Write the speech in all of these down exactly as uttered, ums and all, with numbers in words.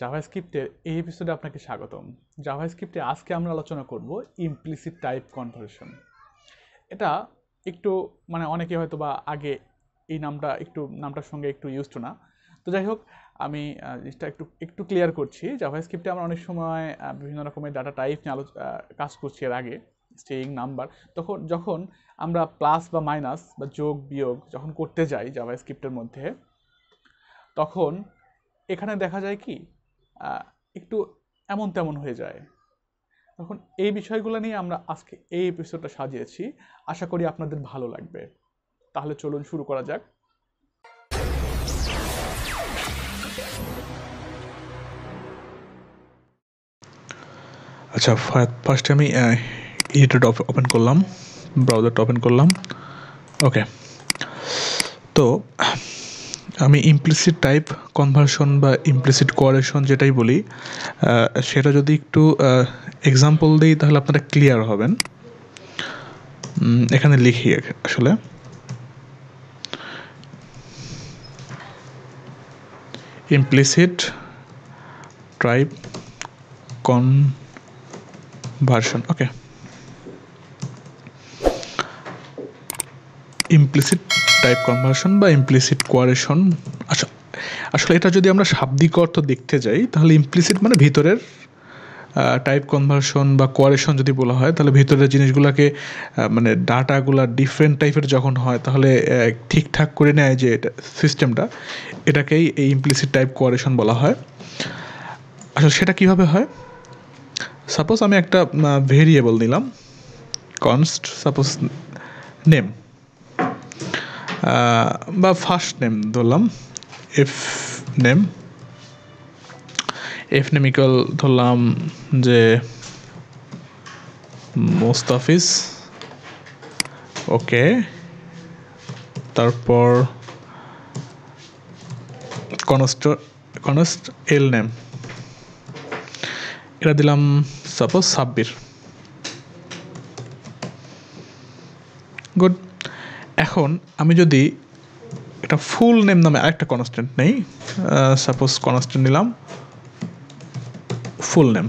জাভাস্ক্রিপ্টের এই এপিসোডে আপনাকে স্বাগতম। জাভাস্ক্রিপ্টে আজকে আমরা আলোচনা করব ইমপ্লিসিট টাইপ কনভার্সন। এটা একটু মানে অনেকে হয়তো বা আগে এই নামটা একটু নামটার সঙ্গে একটু ইউজড না, তো যাই হোক আমি জিনিসটা একটু একটু ক্লিয়ার করছি। জাভাস্ক্রিপ্টে আমরা অনেক সময় বিভিন্ন রকমের ডাটা টাইপ নিয়ে আলোচনা কাজ করছি এর আগে, স্ট্রিং, নাম্বার, তখন যখন আমরা প্লাস বা মাইনাস বা যোগ বিয়োগ যখন করতে যাই জাভাস্ক্রিপ্টের মধ্যে, তখন এখানে দেখা যায় কি একটু এমন তেমন হয়ে যায়। তখন এই বিষয়গুলো নিয়ে আমরা আজকে এই এপিসোডটা সাজিয়েছি, আশা করি আপনাদের ভালো লাগবে। তাহলে চলুন শুরু করা যাক। আচ্ছা, ফার্স্টে আমি এডিটর ওপেন করলাম, ব্রাউজারটা ওপেন করলাম। ওকে, তো আমি ইমপ্লিসিট টাইপ কনভার্সন বা ইমপ্লিসিট কোয়ারেশন যেটাই বলি, সেটা যদি একটু এক্সাম্পল দিই তাহলে আপনারা ক্লিয়ার হবেন। এখানে লিখি আসলে implicit type conversion. Okay, implicit type conversion বা ইমপ্লিসিট কোয়ারেশন। আচ্ছা, আসলে এটা যদি আমরা শাব্দিক অর্থ দেখতে যাই তাহলে ইমপ্লিসিট মানে ভিতরের, টাইপ কনভার্সন বা কোয়ারেশন যদি বলা হয় তাহলে ভিতরের জিনিসগুলোকে মানে ডাটাগুলো ডিফারেন্ট টাইপের যখন হয় তাহলে ঠিকঠাক করে নেয় যে এটা সিস্টেমটা, এটাকেই এই ইমপ্লিসিট টাইপ কোয়ারেশন বলা হয়। আসলে সেটা কীভাবে হয়, সাপোজ আমি একটা ভেরিয়েবল নিলাম কনস্ট, সাপোজ নেম বা ফার্স্ট নেম ধরলাম F name, F name equal ধরলাম যে মোস্তাফিজ। ওকে, তারপর কনস্ট কনস্ট এল নেম, এটা দিলাম সাপোজ সাব্বির। গুড, এখন আমি যদি একটা ফুল নেম নামে আরেকটা কনস্ট্যান্ট নেই, সাপোজ কনস্ট্যান্ট নিলাম ফুল নেম।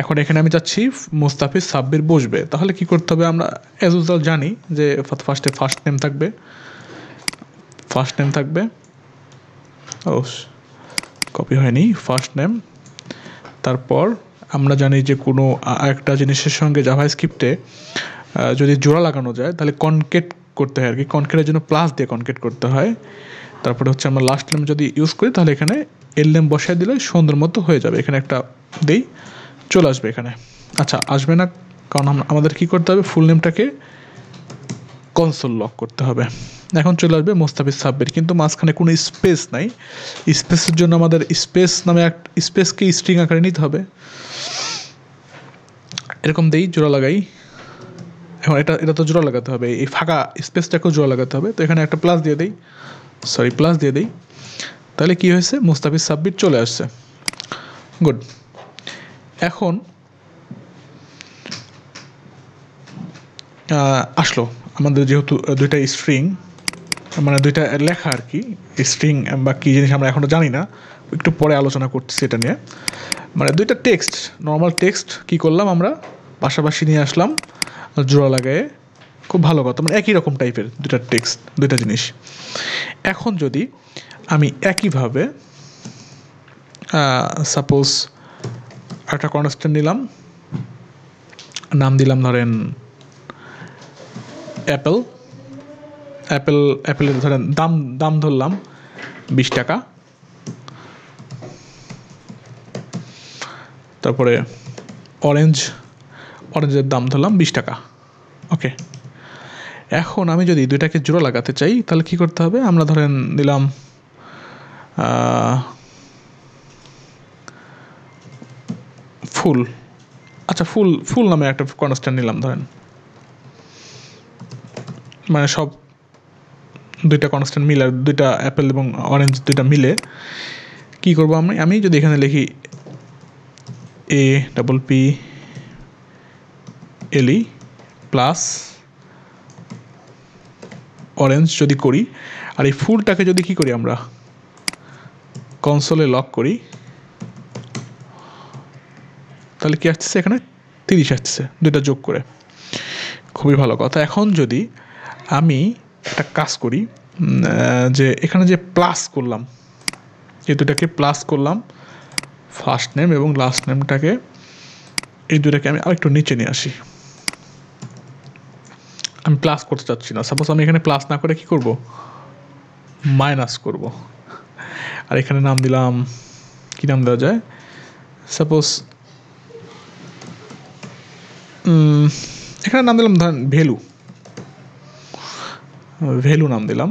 এখন এখানে আমি চাচ্ছি মোস্তাফিজ সাব্বির বসবে, তাহলে কি করতে হবে, আমরা অ্যাজ ইউজুয়াল জানি যে ফার্স্টে ফার্স্ট নেম থাকবে, ফার্স্ট নেম থাকবে ও কপি হয়নি ফার্স্ট নেম। তারপর আমরা জানি যে কোনো একটা জিনিসের সঙ্গে জাভাস্ক্রিপ্টে যদি জোড়া লাগানো যায় তাহলে কনকেট করতে হয় আর কি, কনকেটের জন্য প্লাস দিয়ে কনকেট করতে হয়। তারপরে হচ্ছে আমরা লাস্ট নেম যদি ইউজ করি তাহলে এখানে এল নেম বসায় দিলে সুন্দর মতো হয়ে যাবে, এখানে একটা দেই চলে আসবে এখানে। আচ্ছা, আসবে না কারণ আমাদের কি করতে হবে, ফুল নেমটাকে কনসোল লক করতে হবে। এখন চলে আসবে মোস্তাফিজ সাব্বির, কিন্তু মাঝখানে কোনো স্পেস নাই। স্পেসের জন্য আমাদের স্পেস নামে এক স্পেসকে স্ট্রিং আকারে নিতে হবে, এরকম দেই জোড়া লাগাই। এখন এটা এটা তো জোড়া লাগাতে হবে, এই ফাঁকা স্পেসটাকেও জোড়া লাগাতে হবে, তো এখানে একটা প্লাস দিয়ে দিই সরি প্লাস দিয়ে দিই তাহলে কি হয়েছে, মোস্তাফিজ সাব্বির চলে আসছে। গুড, এখন আসলো আমাদের যেহেতু দুইটা স্ট্রিং মানে দুইটা লেখা আর কি, স্ট্রিং বা কী জিনিস আমরা এখনও জানি না, একটু পরে আলোচনা করতেছি এটা নিয়ে। মানে দুইটা টেক্সট, নর্মাল টেক্সট কি করলাম আমরা পাশাপাশি নিয়ে আসলাম জোড়া লাগায়, খুব ভালো কথা, মানে একই রকম টাইপের দুইটা টেক্সট দুইটা জিনিস। এখন যদি আমি একইভাবে সাপোজ একটা কনস্ট্যান্ট নিলাম, নাম দিলাম ধরেন অ্যাপেল, অ্যাপেল অ্যাপেলের ধরেন দাম দাম ধরলাম বিশ টাকা। তারপরে অরেঞ্জ, অরেঞ্জের দাম ধরলাম বিশ টাকা। ওকে, এখন আমি যদি দুইটাকে জোড়া লাগাতে চাই তাহলে কি করতে হবে, আমরা ধরেন নিলাম ফুল। আচ্ছা, ফুল ফুল নামে একটা কনস্ট্যান্ট নিলাম ধরেন, মানে সব দুইটা কনস্ট্যান্ট মিলে, দুইটা অ্যাপেল এবং অরেঞ্জ দুইটা মিলে কি করব, আমি আমি যদি এখানে লিখি A double P L E plus orange যদি করি আর এই ফুলটাকে যদি কি করি আমরা কনসোলে লক করি, তাহলে কি আসছে এখানে তিরিশ আসছে দুটো যোগ করে। খুবই ভালো কথা। এখন যদি আমি একটা কাজ করি যে এখানে যে প্লাস করলাম এই দুটাকে প্লাস করলাম ফার্স্ট নেম এবং লাস্ট নেমটাকে এই দুটাকে আমি আরেকটু নিচে নিয়ে আসি। আমি প্লাস করতে চাচ্ছি না, সাপোজ আমি এখানে প্লাস না করে কি করব মাইনাস করব। আর এখানে নাম দিলাম কি নাম দেওয়া যায়, সাপোজ এখানে নাম দিলাম ধরেন ভ্যালু, ভ্যালু নাম দিলাম।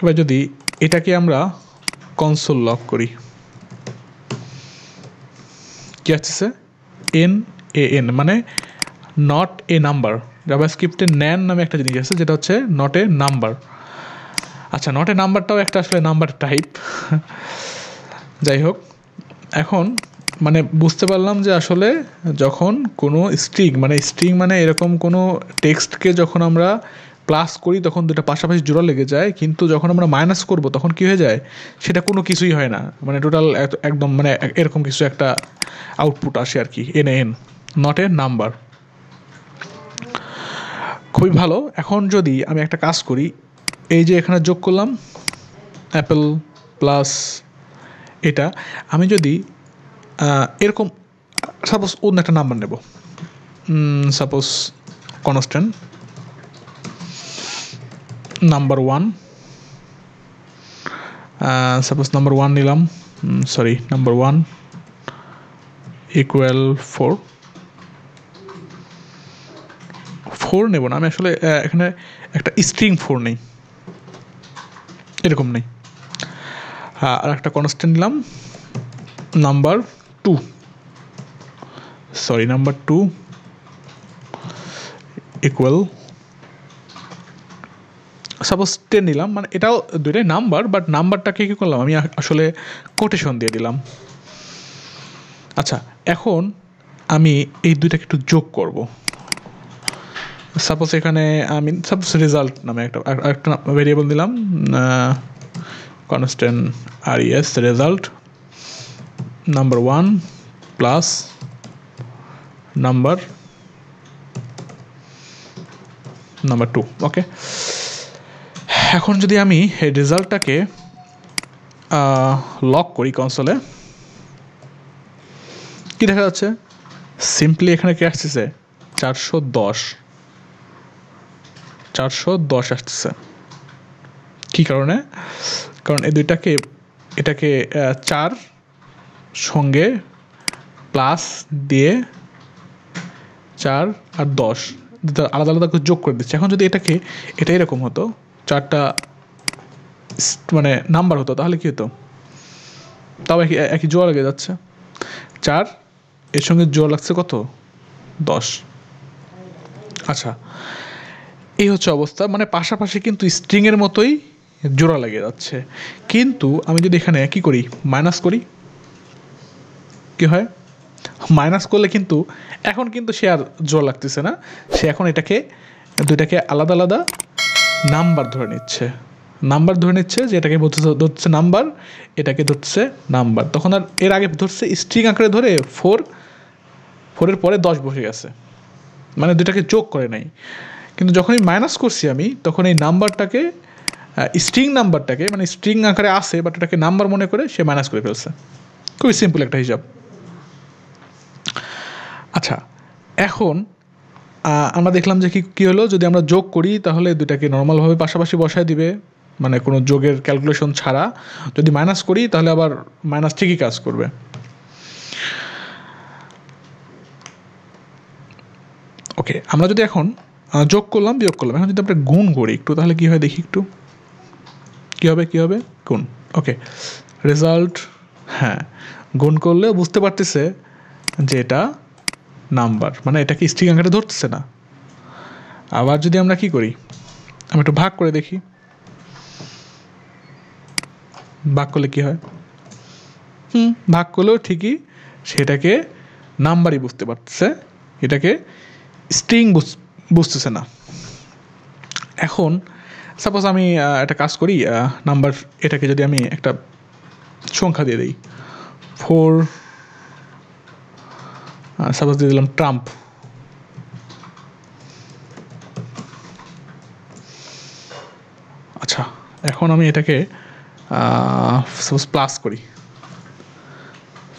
এবার যদি এটাকে আমরা কনসোল লক করি কি আসছে এন এ এন মানে নট এ নাম্বার। জাভাস্ক্রিপ্টে ন্যান নামে একটা জিনিস আছে যেটা হচ্ছে নট এ নাম্বার। আচ্ছা নট এ নাম্বারটাও একটা আসলে নাম্বার টাইপ, যাই হোক। এখন মানে বুঝতে পারলাম যে আসলে যখন কোনো স্ট্রিং মানে স্ট্রিং মানে এরকম কোনো টেক্সটকে যখন আমরা প্লাস করি তখন দুটো পাশাপাশি জোড়া লেগে যায়, কিন্তু যখন আমরা মাইনাস করব তখন কি হয়ে যায় সেটা কোনো কিছুই হয় না, মানে টোটাল একদম মানে এরকম কিছু একটা আউটপুট আসে আর কি। N N not a number, খুবই ভালো। এখন যদি আমি একটা কাজ করি এই যে এখানে যোগ করলাম অ্যাপেল প্লাস এটা, আমি যদি এরকম সাপোজ অন্য একটা নাম্বার নেব, suppose constant number one, suppose number one নিলাম, sorry number one equal four, four নেব না আমি আসলে এখানে একটা স্ট্রিং ফোর নেই এরকম নেই, আর একটা কনস্ট্যান্ট নিলাম number two, sorry number two equal suppose ten নিলাম, মানে এটাও দুইটাই নাম্বার বাট নাম্বারটাকে কী করলাম আমি আসলে কোটেশন দিয়ে দিলাম। আচ্ছা এখন আমি এই দুইটাকে একটু যোগ করব, সাপোজ এখানে আমি সাপোজ রেজাল্ট নামে একটা একটা ভেরিয়েবল দিলাম কনস্ট্যান্ট আর ES result number one plus number number two, okay. এখন যদি আমি এই রেজাল্টটাকে লক করি কনসোলে কি দেখা যাচ্ছে সিম্পলি এখানে কি আসতেছে চারশো দশ চারশো দশ আসতেছে। কী কারণে? কারণ এই দুইটাকে এটাকে চার সঙ্গে প্লাস দিয়ে চার আর দশ আলাদা আলাদা করে যোগ করে দিচ্ছে। এখন যদি এটাকে এটা এরকম হতো চারটা মানে নাম্বার হতো তাহলে কি হতো, তাও একই একই জোড়া লেগে যাচ্ছে, চার এর সঙ্গে জোড়া লাগছে কত দশ। আচ্ছা এই হচ্ছে অবস্থা, মানে পাশাপাশি কিন্তু স্ট্রিংয়ের মতোই জোড়া লেগে যাচ্ছে, কিন্তু আমি যদি এখানে কি করি মাইনাস করি কি হয়, মাইনাস করলে কিন্তু এখন কিন্তু সে আর জোড়া লাগতেছে না, সে এখন এটাকে দুইটাকে আলাদা আলাদা নাম্বার ধরে নিচ্ছে, নাম্বার ধরে নিচ্ছে যে এটাকে ধরছে নাম্বার এটাকে ধরছে নাম্বার। তখন আর এর আগে ধরছে স্ট্রিং আকারে ধরে ফোর, ফোরের পরে দশ বসে গেছে মানে দুইটাকে যোগ করে নাই, কিন্তু যখনই মাইনাস করছি আমি তখন এই নাম্বারটাকে স্ট্রিং নাম্বারটাকে মানে স্ট্রিং আকারে আসে বাট এটাকে নাম্বার মনে করে সে মাইনাস করে ফেলছে। খুবই সিম্পল একটা হিসাব। আচ্ছা এখন আমরা দেখলাম যে কি কী হলো, যদি আমরা যোগ করি তাহলে দুইটাকে নর্মালভাবে পাশাপাশি বসায় দিবে মানে কোনো যোগের ক্যালকুলেশন ছাড়া, যদি মাইনাস করি তাহলে আবার মাইনাস ঠিকই কাজ করবে। ওকে আমরা যদি এখন যোগ করলাম বিয়োগ করলাম, এখন যদি আমরা গুণ করি একটু তাহলে কি হয় দেখি একটু, কি হবে কি হবে গুণ, ওকে রেজাল্ট, হ্যাঁ গুণ করলেও বুঝতে পারতেছে যে এটা নাম্বার মানে এটাকে স্ট্রিং আকারে ধরতেছে না। আবার যদি আমরা কি করি আমি একটু ভাগ করে দেখি, ভাগ করলে কি হয়, হুম ভাগ করলেও ঠিকই সেটাকে নাম্বারই বুঝতে পারতেছে এটাকে স্ট্রিং বুঝতেছে না। এখন সাপোজ আমি একটা কাজ করি নাম্বার এটাকে যদি আমি একটা সংখ্যা দিয়ে দিই ফোর সাপোজ দিয়ে দিলাম ট্রাম্প। আচ্ছা এখন আমি এটাকে সাপোজ প্লাস করি,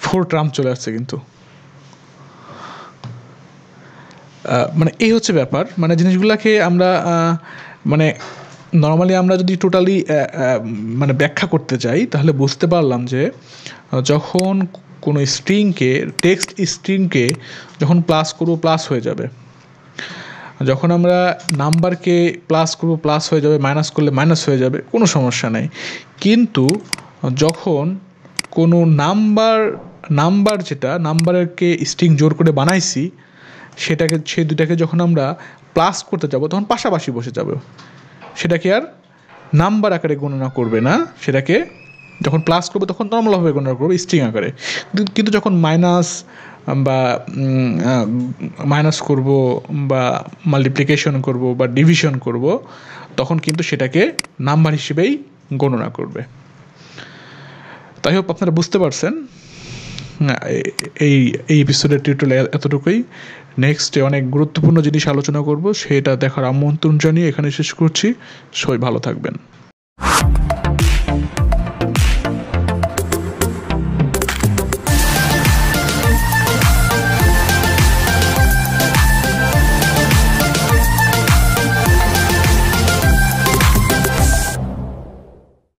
ফোর ট্রাম্প চলে আসছে কিন্তু। মানে এই হচ্ছে ব্যাপার, মানে জিনিসগুলোকে আমরা মানে নর্মালি আমরা যদি টোটালি মানে ব্যাখ্যা করতে চাই তাহলে বুঝতে পারলাম যে যখন কোনো স্ট্রিংকে টেক্সট স্ট্রিংকে যখন প্লাস করবো প্লাস হয়ে যাবে, যখন আমরা নাম্বারকে প্লাস করবো প্লাস হয়ে যাবে, মাইনাস করলে মাইনাস হয়ে যাবে, কোনো সমস্যা নেই। কিন্তু যখন কোনো নাম্বার নাম্বার যেটা নাম্বারকে স্ট্রিং জোর করে বানাইছি সেটাকে সে দুটাকে যখন আমরা প্লাস করতে যাব তখন পাশাপাশি বসে যাব, সেটাকে আর নাম্বার আকারে গণনা করবে না, সেটাকে যখন প্লাস করবে তখন নর্মালভাবে গণনা করবে স্ট্রিং আকারে। কিন্তু যখন মাইনাস বা মাইনাস করব বা মাল্টিপ্লিকেশন করব বা ডিভিশন করব তখন কিন্তু সেটাকে নাম্বার হিসেবেই গণনা করবে। তাই হোক আপনারা বুঝতে পারছেন। এই এই এপিসোডের টিউটোরিয়াল এতটুকুই, নেক্সটে অনেক গুরুত্বপূর্ণ জিনিস আলোচনা করব, সেটা দেখার আমন্ত্রণ জানিয়ে এখানে শেষ করছি। সবাই ভালো থাকবেন।